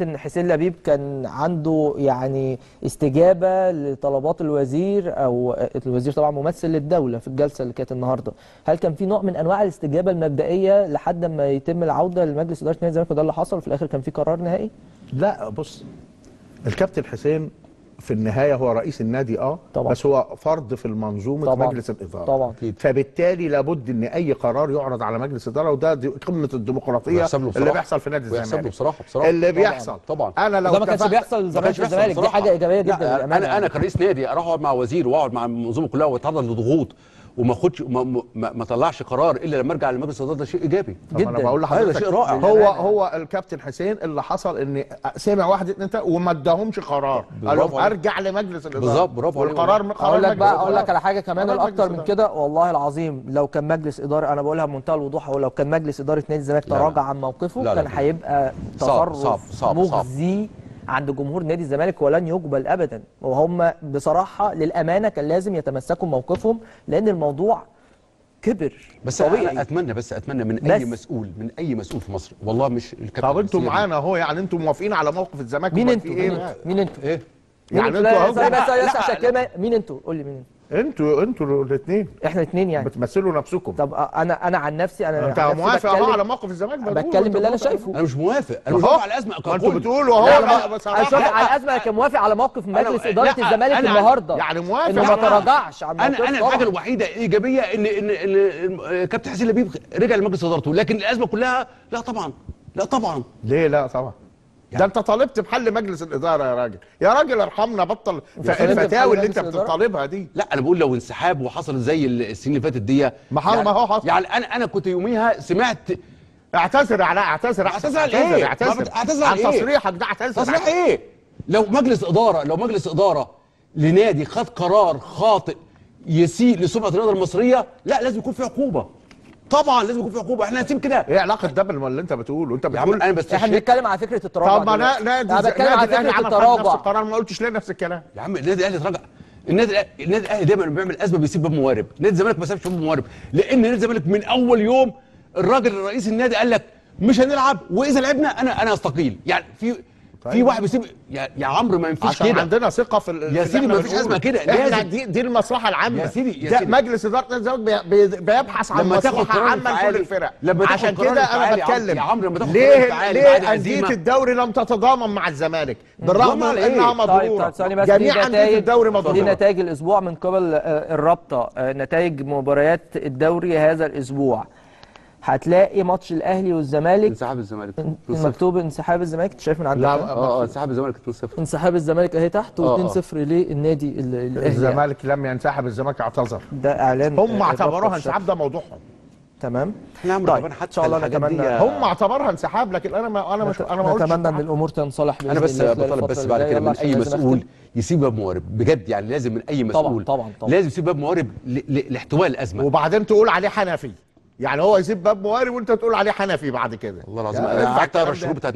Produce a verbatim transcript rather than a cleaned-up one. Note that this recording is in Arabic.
لاحظت ان حسين لبيب كان عنده يعني استجابه لطلبات الوزير، او الوزير طبعا ممثل للدوله في الجلسه اللي كانت النهارده، هل كان في نوع من انواع الاستجابه المبدئيه لحد ما يتم العوده لمجلس اداره نادي الزمالك، وده اللي حصل وفي الاخر كان في قرار نهائي؟ لا بص، الكابتن حسين في النهايه هو رئيس النادي اه طبعا. بس هو فرد في المنظومه طبعا. مجلس الاداره طبعا. فبالتالي لابد ان اي قرار يعرض على مجلس الاداره، وده قمه الديمقراطيه اللي بيحصل في نادي الزمالك بصراحه بصراحه اللي طبعاً. بيحصل طبعا. انا لو ده ما كانش بيحصل الزمالك دي حاجه ايجابيه جدا. انا انا كرئيس نادي اروح اقعد مع وزير واقعد مع المنظومه كلها واتعرض لضغوط وما اخدش ما, ما طلعش قرار الا لما ارجع لمجلس الاداره، ده شيء ايجابي جدا. انا بقول لحضرتك شيء رائع. هو هو الكابتن حسين اللي حصل ان سمع واحد اتنين تلاته وما اداهمش قرار، قال لهم ارجع لمجلس الاداره. بالظبط، برافو عليك. والقرار اقول لك بقى اقول لك على حاجه كمان الاكتر من كده، والله العظيم لو كان مجلس اداره، انا بقولها بمنتهى الوضوح، لو كان مجلس اداره نادي الزمالك تراجع عن موقفه لا لا. كان هيبقى تصرف مخزي عند جمهور نادي الزمالك ولن يقبل ابدا. وهم بصراحه للامانه كان لازم يتمسكوا بموقفهم، لان الموضوع كبر بس طبيعي. أنا اتمنى بس اتمنى من بس اي مسؤول من اي مسؤول في مصر، والله مش الكابتن. طب انتوا معانا اهو، يعني انتوا موافقين على موقف الزمالك؟ مين انتوا؟ مين انتوا؟ مين انتوا؟ ايه؟ يعني انتوا اهو. مين انتوا؟ قول لي مين انتوا؟ انتوا انتوا الاثنين. احنا الاثنين يعني بتمثلوا نفسكم. طب انا انا عن نفسي انا انت موافق اهو على موقف الزمالك؟ بتكلم باللي انا شايفه. انا مش موافق، انا مش موافق على الازمه. انتوا بتقولوا اهو انا مش موافق على الازمه، لكن موافق على موقف مجلس اداره الزمالك النهارده، يعني موافق انه ما تراجعش عن موقفه. انا انا الحاجه الوحيده الايجابيه ان ان كابتن حسين لبيب رجع لمجلس ادارته، لكن الازمه كلها لا طبعا لا طبعا. ليه لا طبعا؟ ده انت طالبت بحل مجلس الاداره يا راجل، يا راجل ارحمنا، بطل الفتاوي اللي انت بتطالبها دي. لا انا بقول لو انسحاب وحصل زي السنين اللي فاتت دي، ما هو ما هو حصل. يعني انا انا كنت يوميها سمعت اعتذر على اعتذر اعتذر على ايه؟ اعتذر اعتذر عن تصريحك ده، اعتذر تصريح ايه؟ لو مجلس اداره لو مجلس اداره لنادي خد قرار خاطئ يسيء لسمعه الرياضه المصريه، لا لازم يكون في عقوبه. طبعا لازم يكون في عقوبه، احنا هنسيب كده؟ ايه علاقه ده باللي انت بتقوله؟ انت بتقول انا بس احنا بنتكلم على فكره التراجع. طب ما انا نادي الاهلي عمل نفس القرار، ما قلتش ليه نفس الكلام؟ يا عم النادي الاهلي اتراجع، النادي النادي الاهلي دايما لما بيعمل ازمه بيسيب باب موارب، نادي الزمالك ما سابش باب موارب، لان نادي الزمالك من اول يوم الراجل الرئيس النادي قال لك مش هنلعب، واذا لعبنا انا انا استقيل، يعني في طيب. في واحد بيسيب يا, يا عمرو ما ينفعش كده، عشان عندنا ثقه في ال... يا سيدي ما فيش ازمه كده، لازم دي, دي المصلحه العامه يا سيدي. يا سيدي ده مجلس اداره نادي الزمالك بي... بيبحث عن مصلحه عامه لكل الفرق، عشان كده انا بتكلم يا عمرو. لما تاخد ليه ليه انديه الدوري لم تتضامن مع الزمالك بالرغم من انها مضروره؟ جميع انديه الدوري مضروره. دي نتائج الاسبوع من قبل الرابطه، نتائج مباريات الدوري هذا الاسبوع، هتلاقي ماتش الاهلي والزمالك انسحاب الزمالك مكتوب انسحاب الزمالك. انت شايف من عندك؟ لا اه انسحاب الزمالك اتنين صفر، انسحاب الزمالك اهي تحت و2-0 للنادي الاهلي. الزمالك لم ينسحب، الزمالك اعتذر، ده اعلان هم اعتبروها انسحاب، ده موضوعهم تمام. طيب ان شاء الله نتمنى. هم اعتبروها انسحاب، لكن انا ما انا مش انا ما قلتش. نتمنى ان الامور تنصلح باذن الله. انا بس بطالب بس بعد كده من اي مسؤول يسيب باب موارب بجد، يعني لازم من اي مسؤول طبعا طبعا لازم يسيب باب موارب لاحتواء الازمه، وبعدين تقول عليه حنفي، يعني هو يسيب باب موارب وانت تقول عليه حنفي بعد كده. الله العظيم.